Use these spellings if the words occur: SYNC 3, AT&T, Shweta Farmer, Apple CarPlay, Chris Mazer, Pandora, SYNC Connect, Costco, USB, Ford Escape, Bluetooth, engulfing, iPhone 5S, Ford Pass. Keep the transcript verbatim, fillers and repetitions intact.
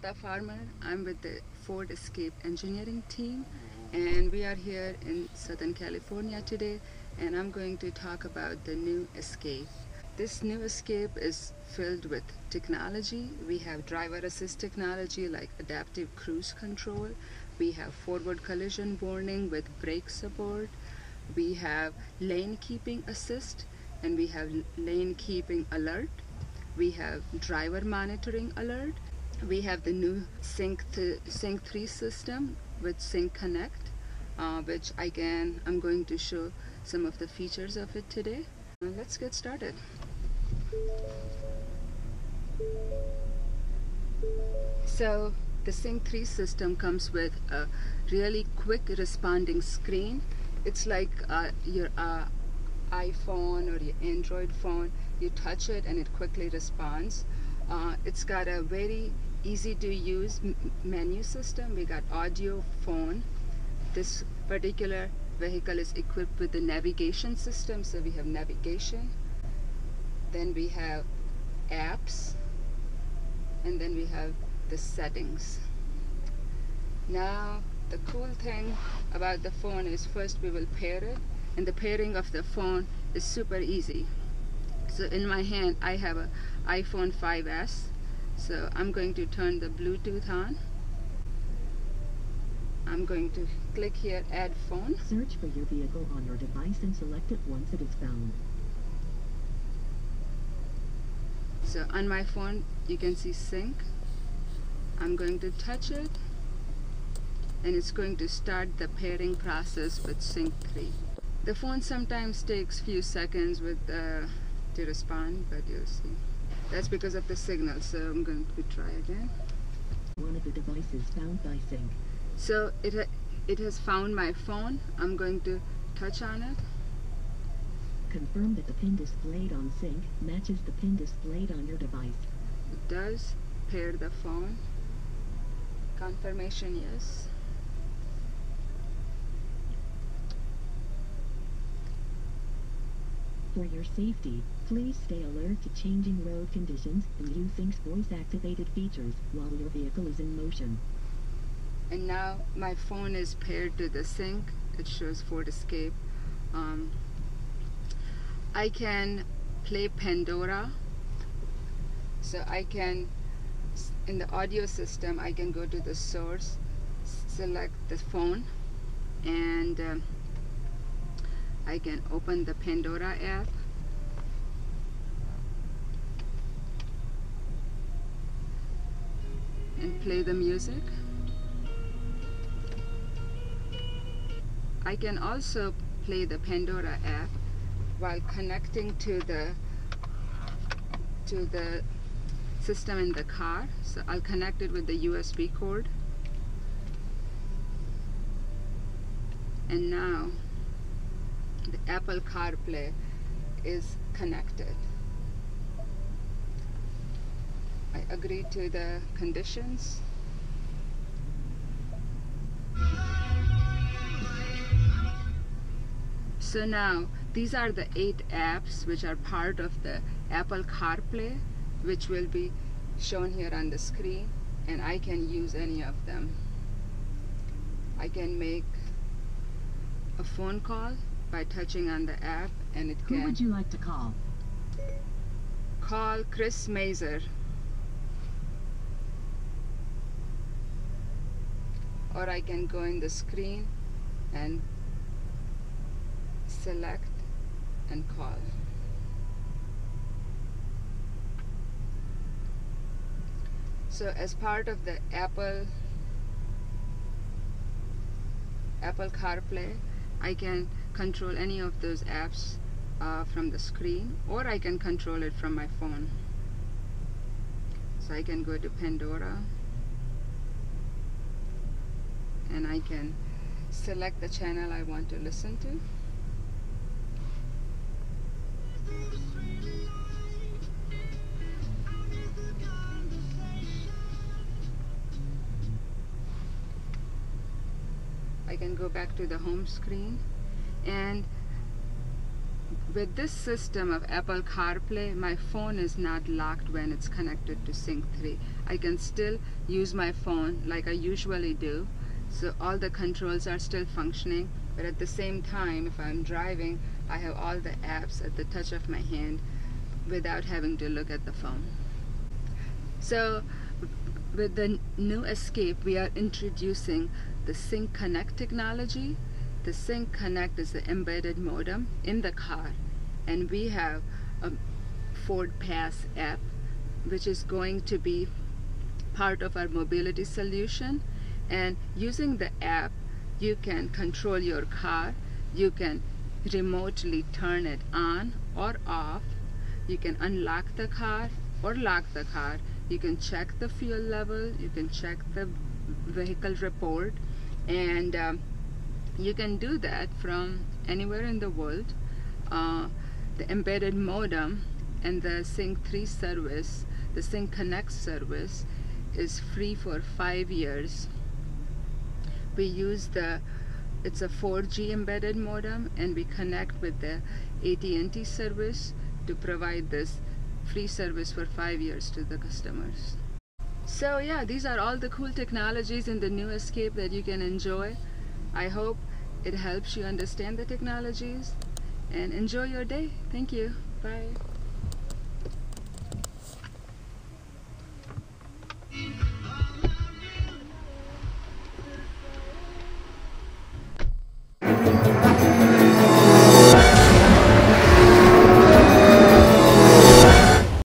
Shweta Farmer. I'm with the Ford Escape engineering team, and we are here in Southern California today, and I'm going to talk about the new Escape. This new Escape is filled with technology. We have driver assist technology like adaptive cruise control. We have forward collision warning with brake support. We have lane keeping assist, and we have lane keeping alert. We have driver monitoring alert. We have the new sync three system with sync Connect, uh, which again, I'm going to show some of the features of it today. Let's get started. So the sync three system comes with a really quick responding screen. It's like uh, your uh, iPhone or your Android phone. You touch it and it quickly responds. Uh, it's got a very easy to use menu system. We got audio, phone. This particular vehicle is equipped with the navigation system, so we have navigation. Then we have apps, and then we have the settings. Now the cool thing about the phone is first we will pair it, and the pairing of the phone is super easy. So in my hand I have an iPhone five S, so I'm going to turn the Bluetooth on. I'm going to click here, add phone. Search for your vehicle on your device and select it once it is found. So on my phone you can see sync. I'm going to touch it, and it's going to start the pairing process with sync three. The phone sometimes takes few seconds with uh, to respond, but you'll see. That's because of the signal, so I'm going to try again. One of the devices found by sync. So it, ha it has found my phone. I'm going to touch on it. Confirm that the pin displayed on sync matches the pin displayed on your device. It does pair the phone. Confirmation, yes. For your safety, please stay alert to changing road conditions and use sync's voice-activated features while your vehicle is in motion. And now my phone is paired to the sync. It shows Ford Escape. Um, I can play Pandora. So I can, in the audio system, I can go to the source, select the phone, and um, I can open the Pandora app. And play the music. I can also play the Pandora app while connecting to the to the system in the car. So I'll connect it with the U S B cord. And now the Apple CarPlay is connected. I agree to the conditions. So now, these are the eight apps which are part of the Apple CarPlay, which will be shown here on the screen, and I can use any of them. I can make a phone call by touching on the app, and it can... Who would you like to call? Call Chris Mazer. Or I can go in the screen and select and call. So as part of the Apple Apple CarPlay, I can control any of those apps uh, from the screen, or I can control it from my phone. So I can go to Pandora, and I can select the channel I want to listen to. I can go back to the home screen, and With this system of Apple CarPlay, my phone is not locked when it's connected to sync three. I can still use my phone like I usually do, so all the controls are still functioning, but at the same time, if I'm driving, I have all the apps at the touch of my hand without having to look at the phone. So with the new Escape, we are introducing the sync Connect technology. The sync Connect is the embedded modem in the car, and we have a Ford Pass app which is going to be part of our mobility solution. And using the app, you can control your car, you can remotely turn it on or off, you can unlock the car or lock the car, you can check the fuel level, you can check the vehicle report, and um, you can do that from anywhere in the world. Uh, the embedded modem and the sync three service, the sync Connect service, is free for five years. We use the, it's a four G embedded modem, and we connect with the A T and T service to provide this free service for five years to the customers. So yeah, these are all the cool technologies in the new Escape that you can enjoy. I hope it helps you understand the technologies and enjoy your day. Thank you. Bye.